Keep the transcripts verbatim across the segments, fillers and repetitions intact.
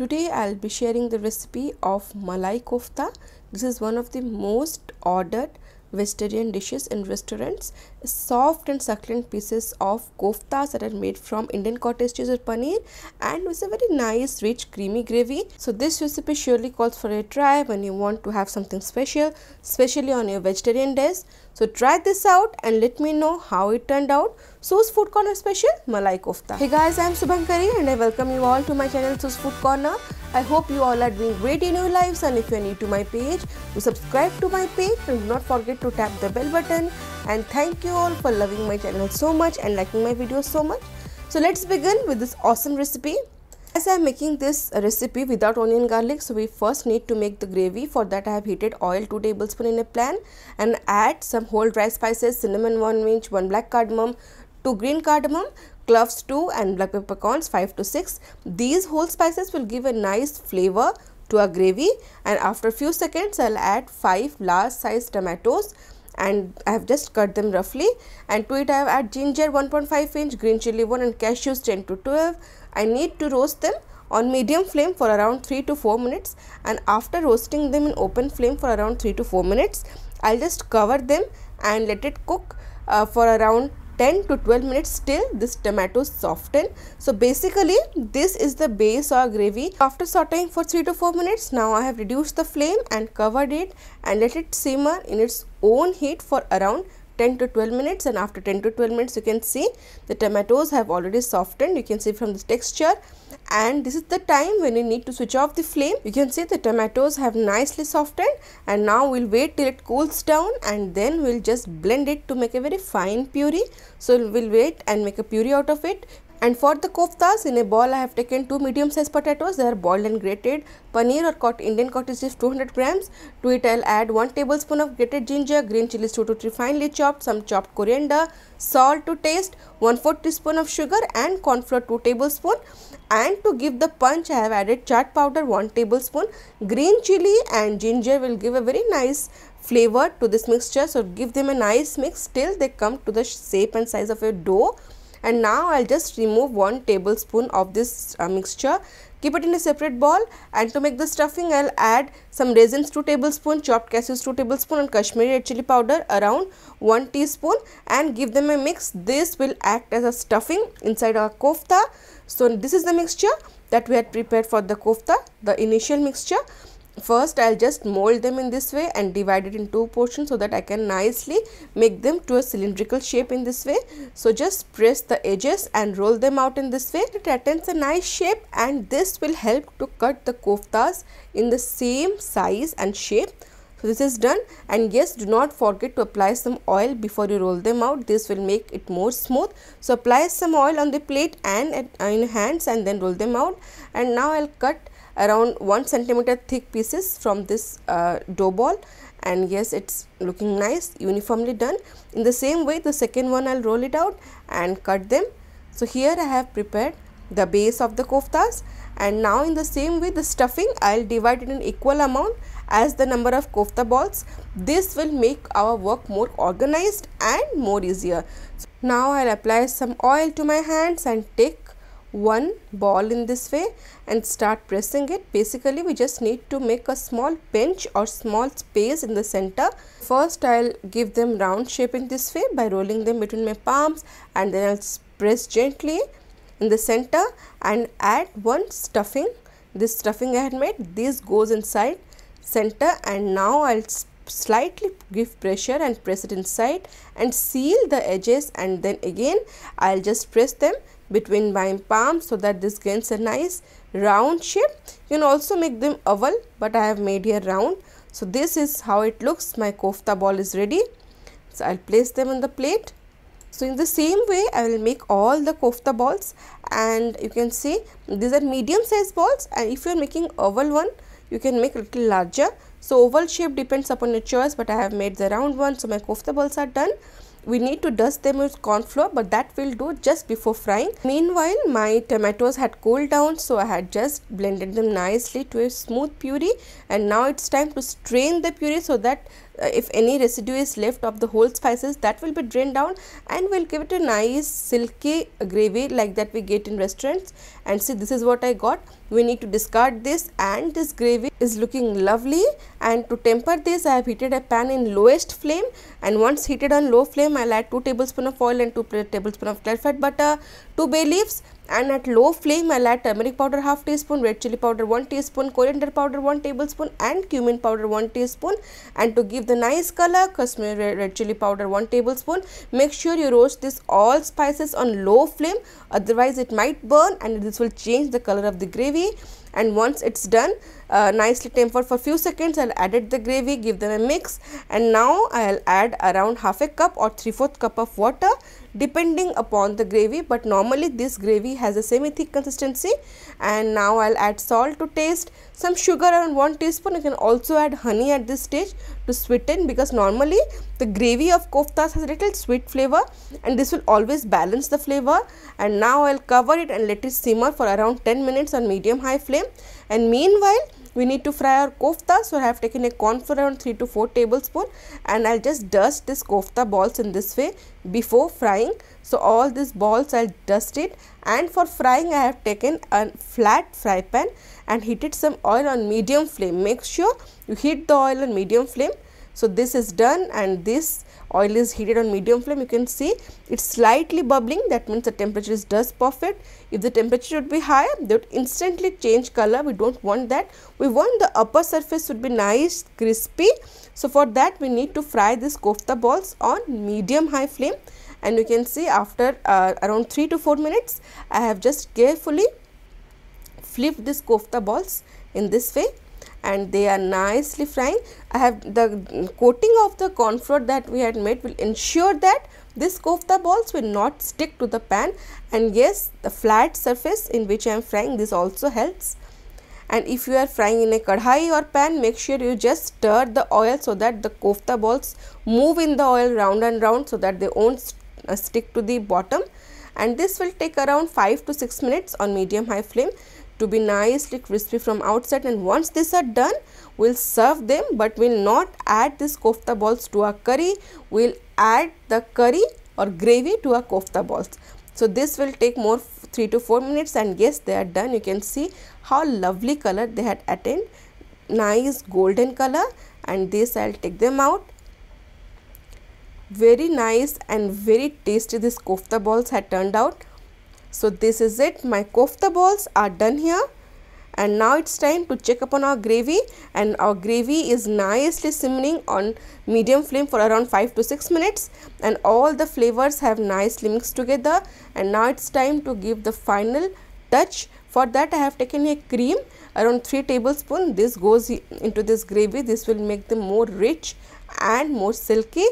Today I'll be sharing the recipe of Malai Kofta. This is one of the most ordered vegetarian dishes in restaurants. Soft and succulent pieces of koftas that are made from Indian cottage cheese or paneer and with a very nice rich creamy gravy. So this recipe surely calls for a try when you want to have something special, especially on your vegetarian days. So try this out and let me know how it turned out. Su's Food Corner special Malai Kofta. Hey guys, I am Subhankari and I welcome you all to my channel Su's Food Corner. I hope you all are doing great in your lives, and if you are new to my page, do subscribe to my page and do not forget to tap the bell button. And thank you all for loving my channel so much and liking my videos so much. So let's begin with this awesome recipe. As I am making this recipe without onion garlic, so we first need to make the gravy. For that I have heated oil two tablespoons in a pan and add some whole dry spices, cinnamon one inch, one black cardamom, two green cardamom, cloves two and black peppercorns five to six. These whole spices will give a nice flavor to our gravy, and after few seconds I'll add five large sized tomatoes and I have just cut them roughly, and to it I have add ginger one point five inch, green chili one and cashews ten to twelve. I need to roast them on medium flame for around three to four minutes, and after roasting them in open flame for around three to four minutes, I'll just cover them and let it cook uh, for around ten to twelve minutes till this tomatoes soften. So basically this is the base or gravy. After sauteing for three to four minutes, now I have reduced the flame and covered it and let it simmer in its own heat for around ten to twelve minutes, and after ten to twelve minutes you can see the tomatoes have already softened. You can see from the texture, and this is the time when you need to switch off the flame. You can see the tomatoes have nicely softened, and now we'll wait till it cools down and then we'll just blend it to make a very fine puree. So we'll wait and make a puree out of it. And for the koftas, in a bowl I have taken two medium sized potatoes. They are boiled and grated. Paneer or Indian cottage cheese two hundred grams. To it I'll add one tablespoon of grated ginger, green chilies two to three finely chopped, some chopped coriander, salt to taste, one fourth teaspoon of sugar and corn flour two tablespoons. And to give the punch I have added chat powder one tablespoon. Green chili and ginger will give a very nice flavor to this mixture, so give them a nice mix till they come to the shape and size of a dough. And now I'll just remove one tablespoon of this uh, mixture. Keep it in a separate bowl, and to make the stuffing I'll add some raisins two tablespoons, chopped cashews two tablespoons and Kashmiri Red Chilli Powder around one teaspoon, and give them a mix. This will act as a stuffing inside our kofta. So this is the mixture that we had prepared for the kofta, the initial mixture. First I'll just mold them in this way and divide it in two portions so that I can nicely make them to a cylindrical shape in this way. So just press the edges and roll them out in this way. It attains a nice shape, and this will help to cut the koftas in the same size and shape. So this is done, and yes, do not forget to apply some oil before you roll them out. This will make it more smooth. So apply some oil on the plate and at, uh, in hands and then roll them out. And now I'll cut around one centimeter thick pieces from this uh, dough ball, and yes, it's looking nice, uniformly done. In the same way, the second one I'll roll it out and cut them. So here I have prepared the base of the koftas, and now in the same way the stuffing I'll divide it in equal amount as the number of kofta balls. This will make our work more organized and more easier. So now I'll apply some oil to my hands and take one ball in this way and start pressing it. Basically we just need to make a small pinch or small space in the center. First I'll give them round shape in this way by rolling them between my palms, and then I'll press gently in the center and add one stuffing. This stuffing I had made, this goes inside center, and now I'll slightly give pressure and press it inside and seal the edges, and then again I'll just press them between my palms so that this gains a nice round shape. You can also make them oval, but I have made here round. So this is how it looks. My kofta ball is ready. So I'll place them on the plate. So in the same way I will make all the kofta balls, and you can see these are medium sized balls, and if you are making oval one you can make little larger. So oval shape depends upon your choice, but I have made the round one. So my kofta balls are done. We need to dust them with corn flour, but that we'll do just before frying. Meanwhile, my tomatoes had cooled down, so I had just blended them nicely to a smooth puree, and now it's time to strain the puree so that if any residue is left of the whole spices, that will be drained down and we'll give it a nice silky gravy like that we get in restaurants. And see, this is what I got. We need to discard this, and this gravy is looking lovely. And to temper this, I have heated a pan in lowest flame, and once heated on low flame, I'll add two tablespoons of oil and two tablespoons of clarified butter, two bay leaves, and at low flame I'll add turmeric powder half teaspoon, red chilli powder one teaspoon, coriander powder one tablespoon, and cumin powder one teaspoon. And to give the nice color, Kashmiri red chilli powder one tablespoon. Make sure you roast this all spices on low flame, otherwise it might burn and this will change the color of the gravy. And once it's done, uh, nicely tempered for few seconds, I'll add the gravy, give them a mix, and now I'll add around half a cup or three fourth cup of water depending upon the gravy, but normally this gravy has a semi thick consistency. And now I'll add salt to taste, some sugar around one teaspoon. You can also add honey at this stage to sweeten, because normally the gravy of koftas has a little sweet flavor and this will always balance the flavor. And now I'll cover it and let it simmer for around ten minutes on medium high flame. And meanwhile we need to fry our kofta, so I have taken a cornflour around three to four tablespoons, and I'll just dust this kofta balls in this way before frying. So all these balls I'll dust it, and for frying I have taken a flat fry pan and heated some oil on medium flame. Make sure you heat the oil on medium flame. So this is done, and this oil is heated on medium flame. You can see it's slightly bubbling, that means the temperature is just perfect. If the temperature would be higher, they would instantly change color. We don't want that. We want the upper surface should be nice crispy. So for that we need to fry this kofta balls on medium high flame. And you can see after uh, around three to four minutes, I have just carefully flipped this kofta balls in this way, and they are nicely frying. I have the coating of the cornflour that we had made will ensure that this kofta balls will not stick to the pan. And yes, the flat surface in which I am frying, this also helps. And if you are frying in a kadhai or pan, make sure you just stir the oil so that the kofta balls move in the oil round and round, so that they won't uh, stick to the bottom. And this will take around five to six minutes on medium high flame to be nicely crispy from outside. And once these are done, we'll serve them, but we'll not add this kofta balls to our curry. We'll add the curry or gravy to our kofta balls. So this will take more three to four minutes, and yes, they are done. You can see how lovely color they had attained, nice golden color. And this I'll take them out. Very nice and very tasty this kofta balls had turned out. So this is it, my kofta balls are done here. And now it's time to check upon our gravy, and our gravy is nicely simmering on medium flame for around five to six minutes, and all the flavors have nicely mixed together. And now it's time to give the final touch. For that I have taken a cream around three tablespoons. This goes into this gravy. This will make them more rich and more silky.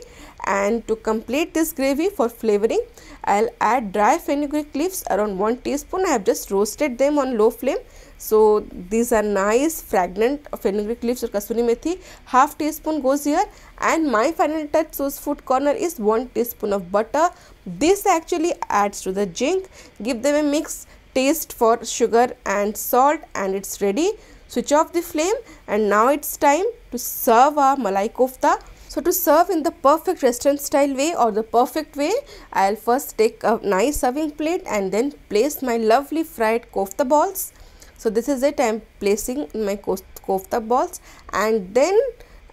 And to complete this gravy, for flavoring I'll add dry fenugreek leaves around one teaspoon. I have just roasted them on low flame. So these are nice fragrant fenugreek leaves or kasuri methi. Half teaspoon goes here. And my final touch, Su's Food Corner, is one teaspoon of butter. This actually adds to the jink. Give them a mix, taste for sugar and salt, and it's ready. Switch off the flame, and now it's time to serve our malai kofta. So to serve in the perfect restaurant style way or the perfect way, I'll first take a nice serving plate and then place my lovely fried kofta balls. So this is it, I'm placing my kofta balls, and then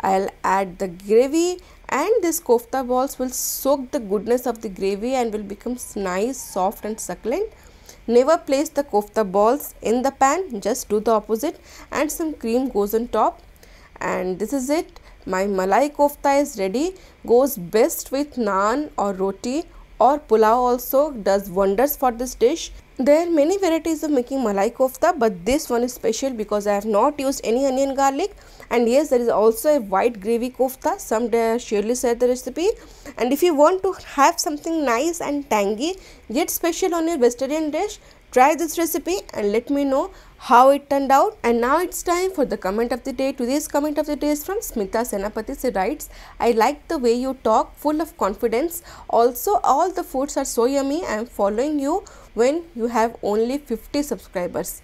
I'll add the gravy, and this kofta balls will soak the goodness of the gravy and will become nice, soft and succulent. Never place the kofta balls in the pan, just do the opposite, and some cream goes on top. And this is it, my malai kofta is ready. Goes best with naan or roti or pulao also, does wonders for this dish. There are many varieties of making malai kofta, but this one is special because I have not used any onion garlic. And yes, there is also a white gravy kofta. Someday I'll surely share the recipe. And if you want to have something nice and tangy yet special on your vegetarian dish, try this recipe and let me know how it turned out. And now it's time for the comment of the day. Today's comment of the day is from Smita Senapati. She writes, I like the way you talk, full of confidence. Also, all the foods are so yummy. I am following you when you have only fifty subscribers.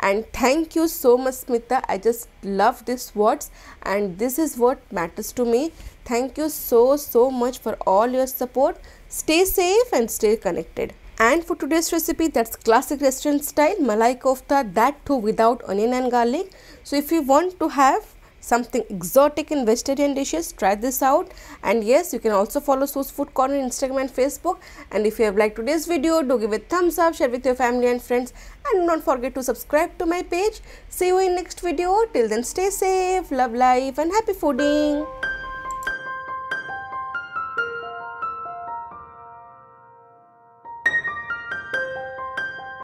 And thank you so much, Smita. I just love these words, and this is what matters to me. Thank you so so much for all your support. Stay safe and stay connected. And for today's recipe, that's classic restaurant style Malai Kofta, that too without onion and garlic. So if you want to have something exotic in vegetarian dishes, try this out. And yes, you can also follow Su's Food Corner on Instagram and Facebook. And if you have liked today's video, do give it a thumbs up, share with your family and friends, and don't forget to subscribe to my page. See you in next video. Till then, stay safe, love life, and happy fooding.